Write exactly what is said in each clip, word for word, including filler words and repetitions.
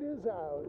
light is out.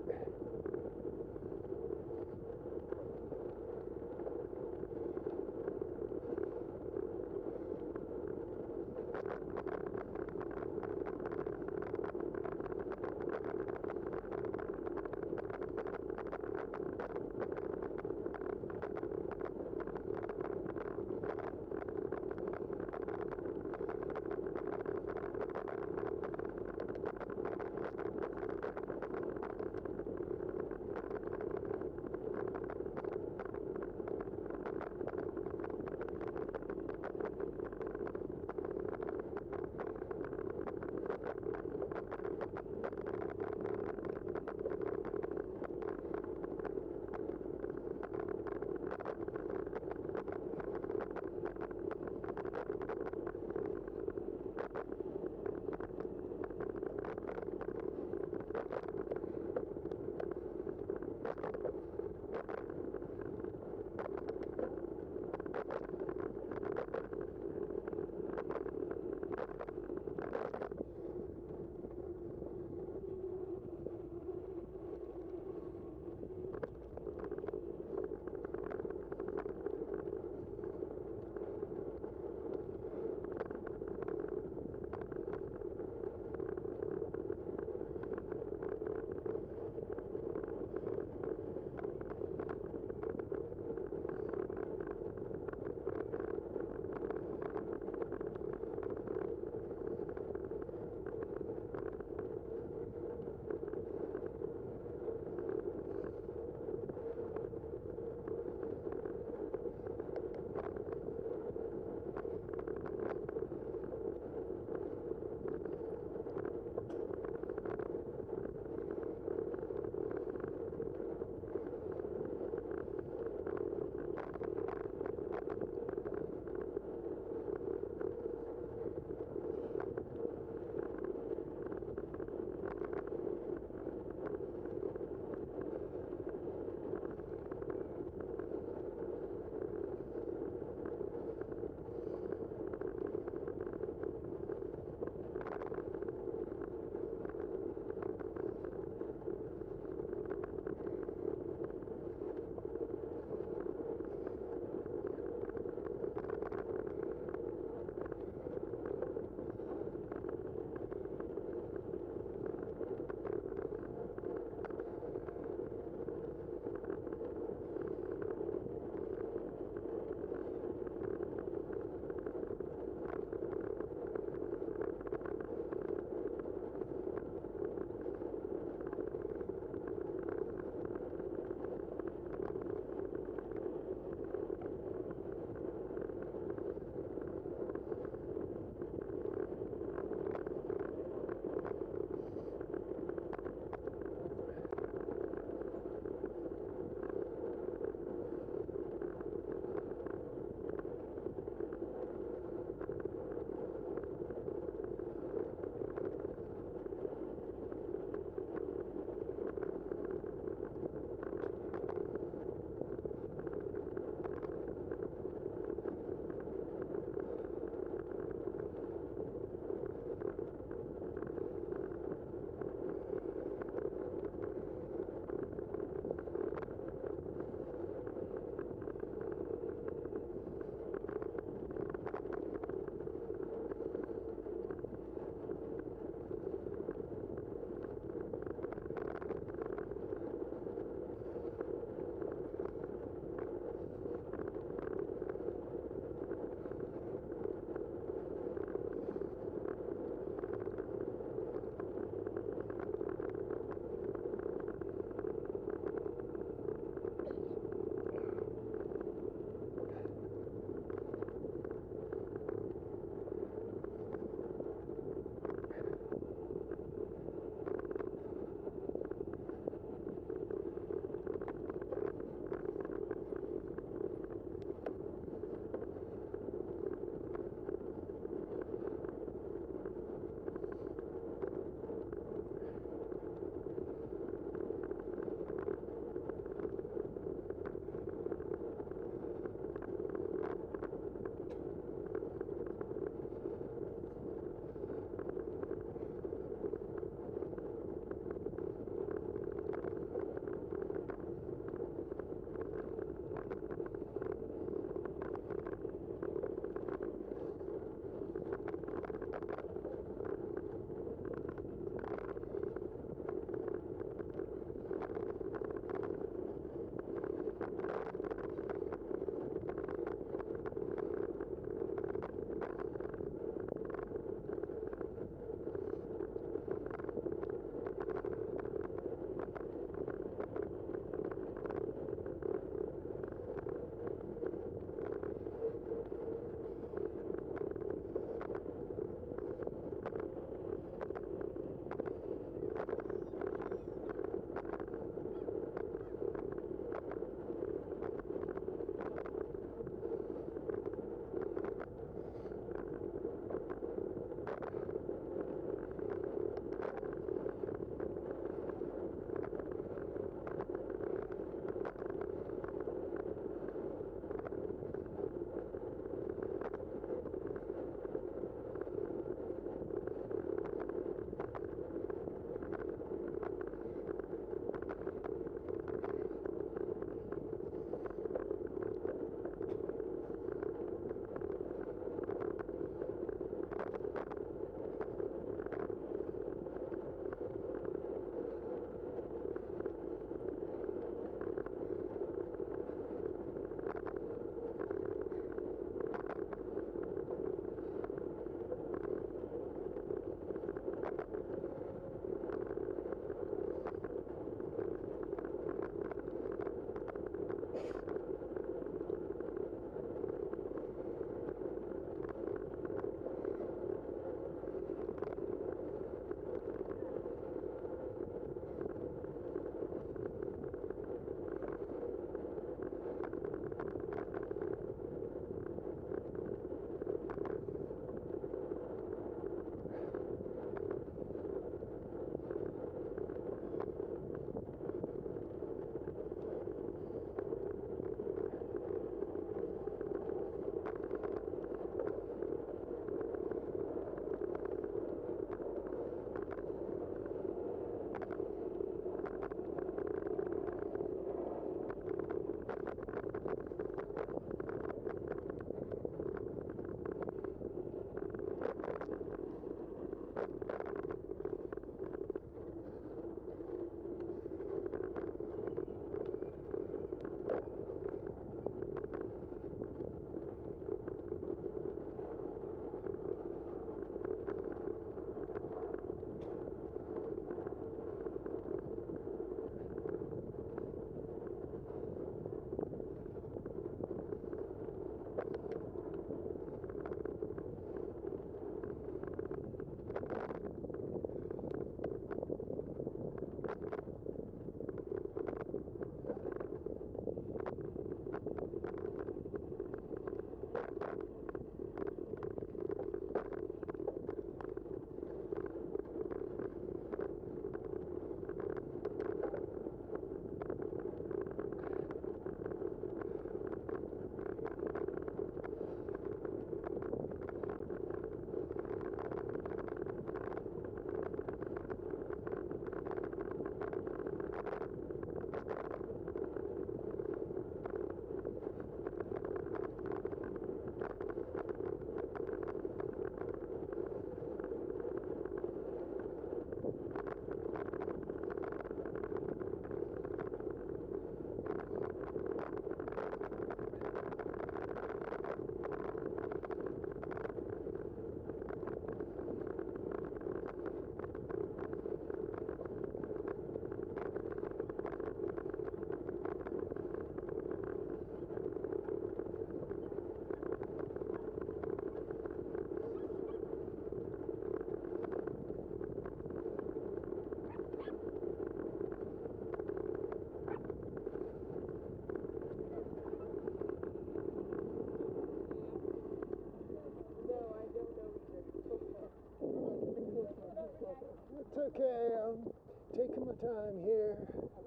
time here.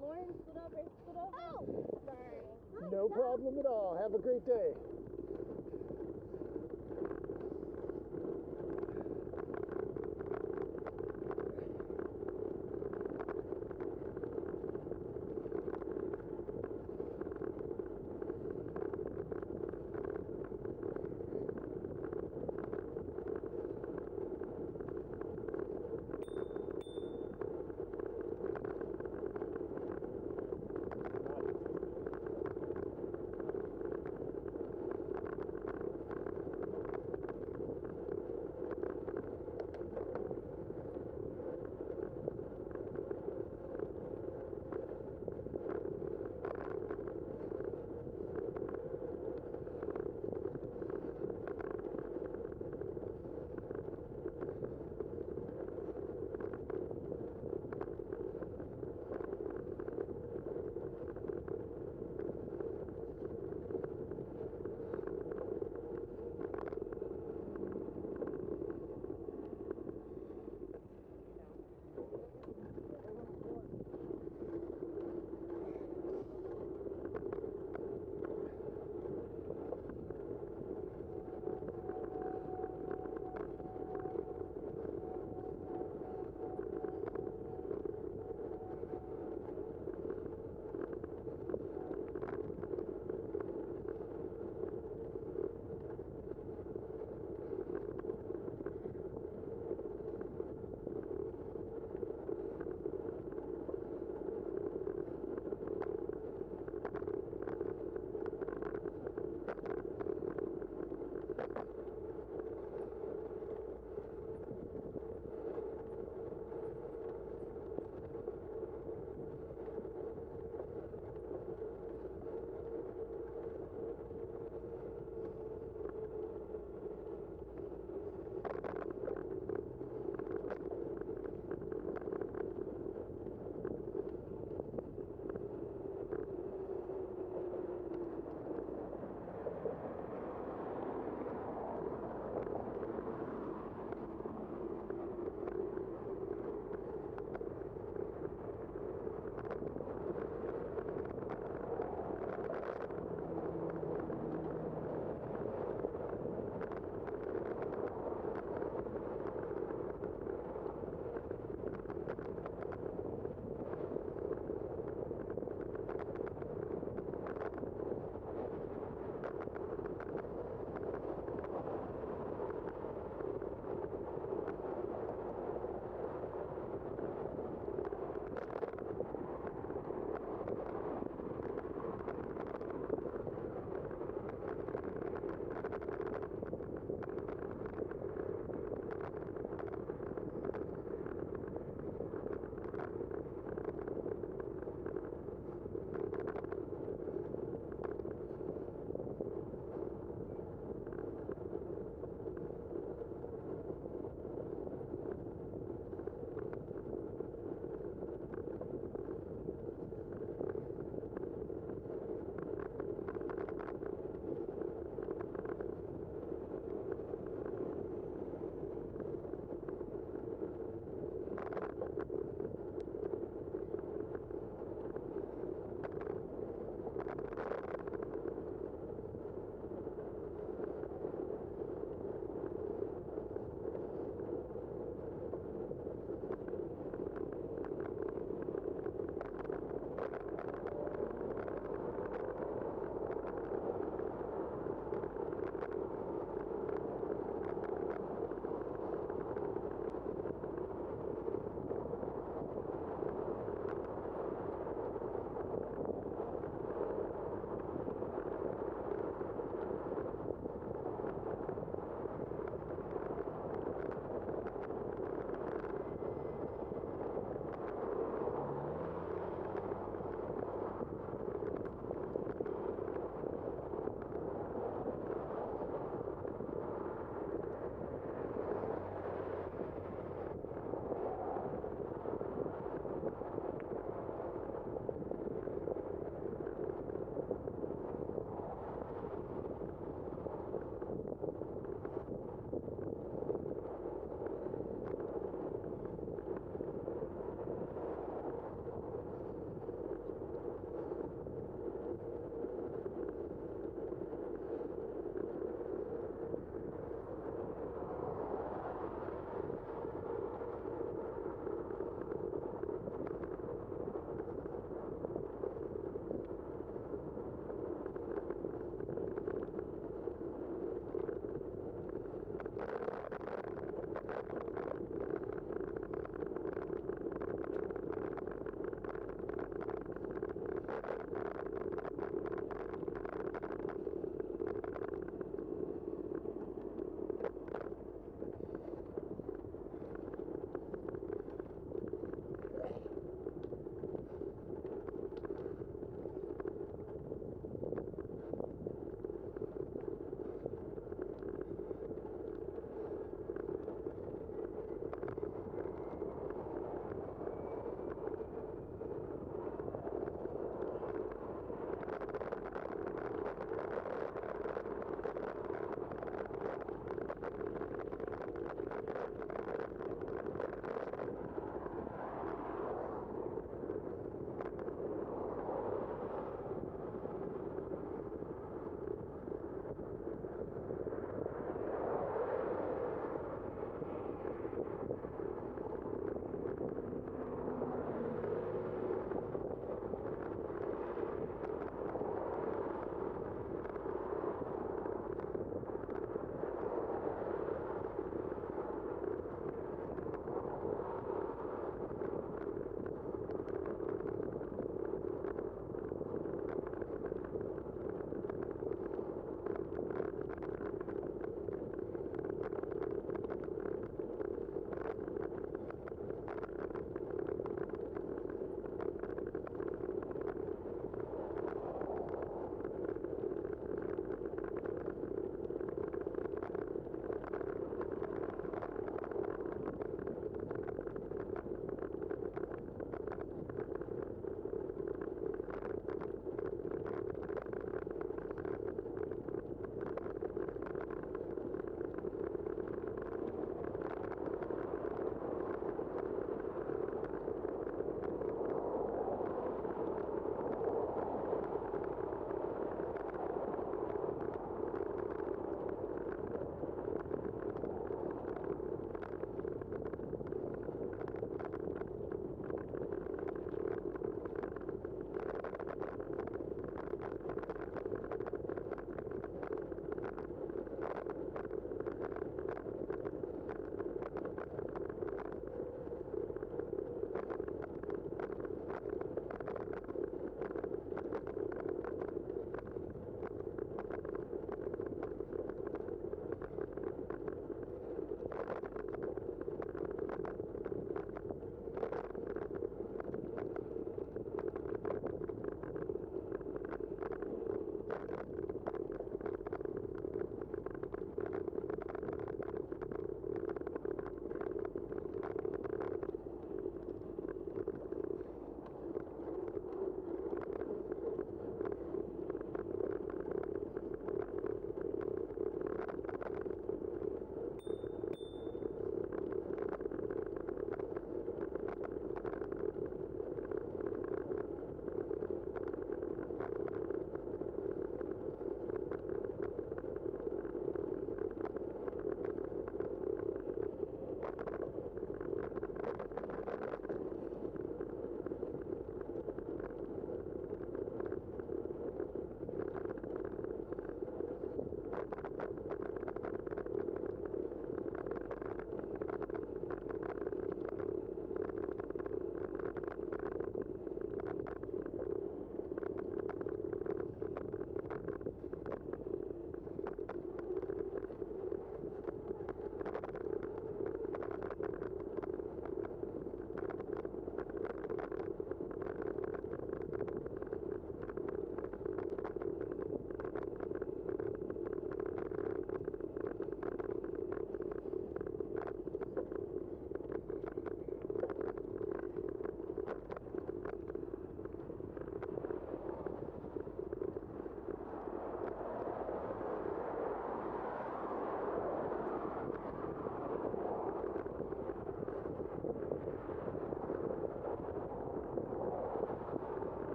Lauren, scoot over, scoot over. Oh. Sorry. No problem at all. Have a great day.